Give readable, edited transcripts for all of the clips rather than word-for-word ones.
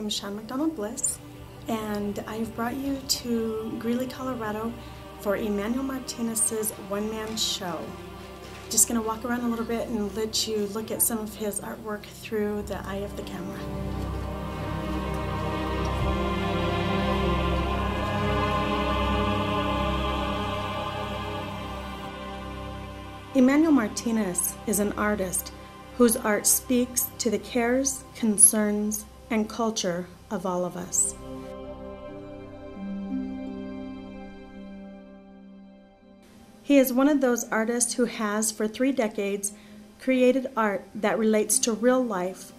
name is Sean McDonald Bliss, and I've brought you to Greeley, Colorado for Emanuel Martinez's one-man show. Just going to walk around a little bit and let you look at some of his artwork through the eye of the camera. Emanuel Martinez is an artist whose art speaks to the cares, concerns, and culture of all of us. He is one of those artists who has, for 3 decades, created art that relates to real life,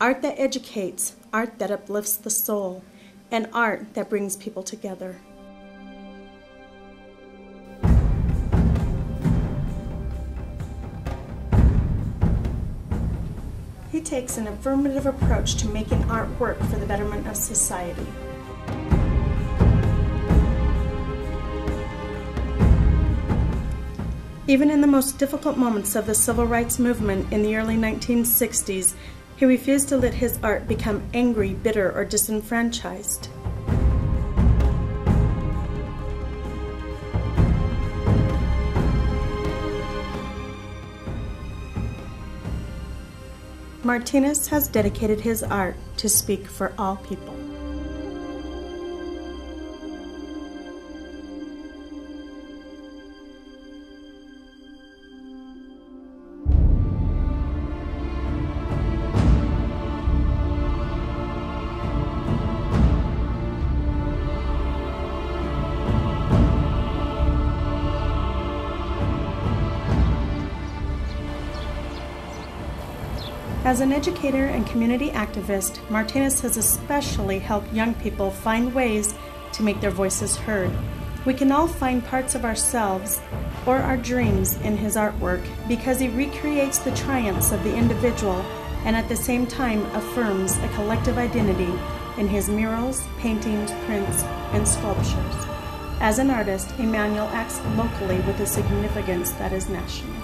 art that educates, art that uplifts the soul, and art that brings people together. He takes an affirmative approach to making art work for the betterment of society. Even in the most difficult moments of the civil rights movement in the early 1960s, he refused to let his art become angry, bitter, or disenfranchised. Martinez has dedicated his art to speak for all people. As an educator and community activist, Martinez has especially helped young people find ways to make their voices heard. We can all find parts of ourselves or our dreams in his artwork because he recreates the triumphs of the individual and at the same time affirms a collective identity in his murals, paintings, prints, and sculptures. As an artist, Emanuel acts locally with a significance that is national.